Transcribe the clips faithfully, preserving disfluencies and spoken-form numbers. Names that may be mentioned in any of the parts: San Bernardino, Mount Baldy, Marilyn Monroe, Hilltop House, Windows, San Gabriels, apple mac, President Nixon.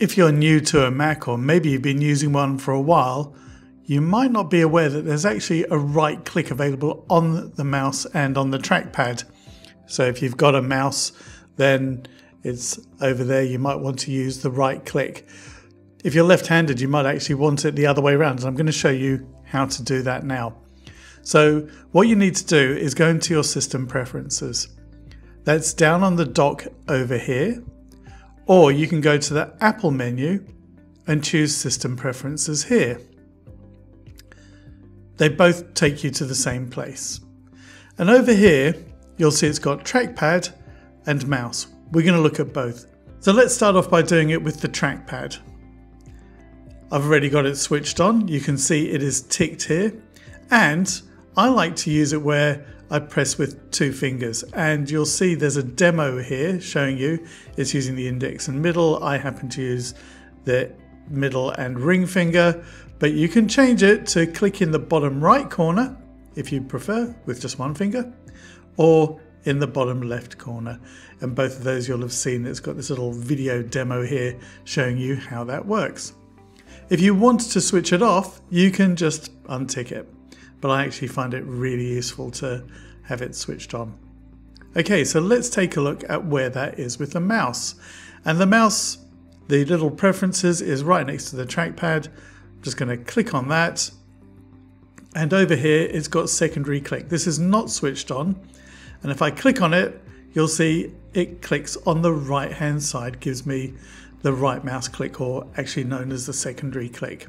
If you're new to a Mac, or maybe you've been using one for a while, you might not be aware that there's actually a right click available on the mouse and on the trackpad. So if you've got a mouse, then it's over there. You might want to use the right click. If you're left-handed, you might actually want it the other way around. And I'm going to show you how to do that now. So what you need to do is go into your system preferences. That's down on the dock over here. Or you can go to the Apple menu and choose System Preferences here. They both take you to the same place. And over here, you'll see it's got trackpad and mouse. We're going to look at both. So let's start off by doing it with the trackpad. I've already got it switched on. You can see it is ticked here. And I like to use it where I press with two fingers, and you'll see there's a demo here showing you it's using the index and middle. I happen to use the middle and ring finger, but you can change it to click in the bottom right corner if you prefer with just one finger, or in the bottom left corner. And both of those you'll have seen. It's got this little video demo here showing you how that works. If you want to switch it off, you can just untick it. But I actually find it really useful to have it switched on. Okay, so let's take a look at where that is with the mouse. And the mouse, the little preferences, is right next to the trackpad. I'm just going to click on that. And over here, it's got secondary click. This is not switched on. And if I click on it, you'll see it clicks on the right-hand side, gives me the right mouse click, or actually known as the secondary click.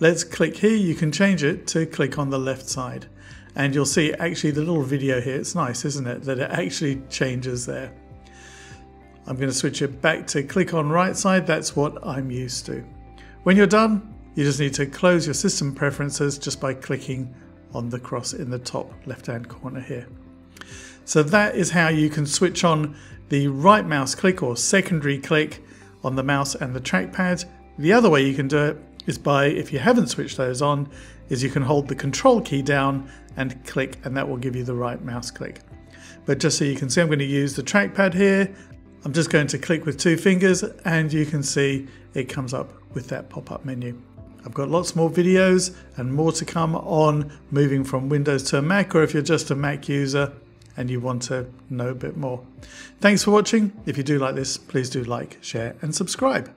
Let's click here. You can change it to click on the left side, and you'll see actually the little video here. It's nice, isn't it, that it actually changes there. I'm going to switch it back to click on right side. That's what I'm used to. When you're done, you just need to close your system preferences just by clicking on the cross in the top left hand corner here. So that is how you can switch on the right mouse click or secondary click on the mouse and the trackpad. The other way you can do it is by, if you haven't switched those on, is you can hold the control key down and click, and that will give you the right mouse click. But just so you can see, I'm going to use the trackpad here. I'm just going to click with two fingers, and you can see it comes up with that pop-up menu. I've got lots more videos and more to come on moving from Windows to a Mac, or if you're just a Mac user and you want to know a bit more. Thanks for watching. If you do like this, please do like, share, and subscribe.